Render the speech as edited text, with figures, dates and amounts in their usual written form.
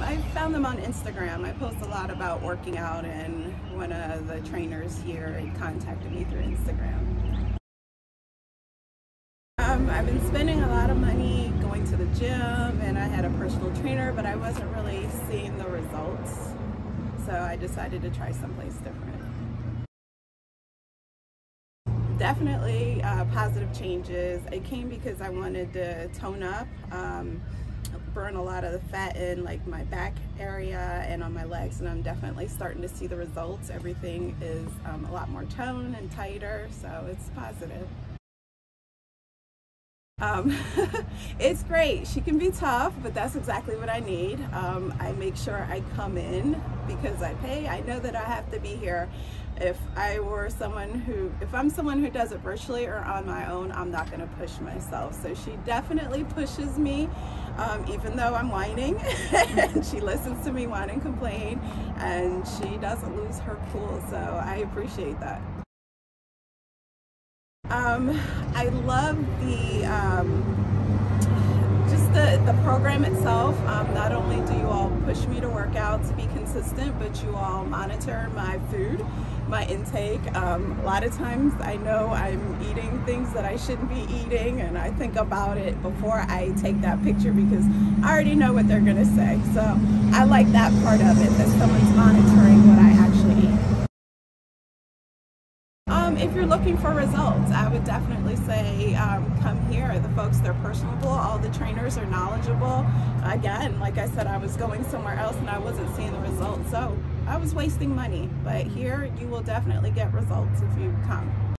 I found them on Instagram. I post a lot about working out, and one of the trainers here contacted me through Instagram. I've been spending a lot of money going to the gym, and I had a personal trainer, but I wasn't really seeing the results, so I decided to try someplace different. Definitely positive changes. It came because I wanted to tone up, burn a lot of the fat in like my back area and on my legs, and I'm definitely starting to see the results. Everything is a lot more toned and tighter, so it's positive. It's great. She can be tough, but that's exactly what I need. I make sure I come in because I pay. I know that I have to be here. If I'm someone who does it virtually or on my own, I'm not going to push myself. So she definitely pushes me, even though I'm whining, and she listens to me whine and complain, and she doesn't lose her cool. So I appreciate that. I love the program itself. Not only do you all push me to work out to be consistent, but you all monitor my food, my intake. A lot of times I know I'm eating things that I shouldn't be eating, and I think about it before I take that picture because I already know what they're going to say. So I like that part of it, that someone's monitoring what I actually eat. If you're looking for results, I would definitely say come here. The folks, they're personable. All the trainers are knowledgeable. Again, like I said, I was going somewhere else and I wasn't seeing the results, so I was wasting money. But here, you will definitely get results if you come.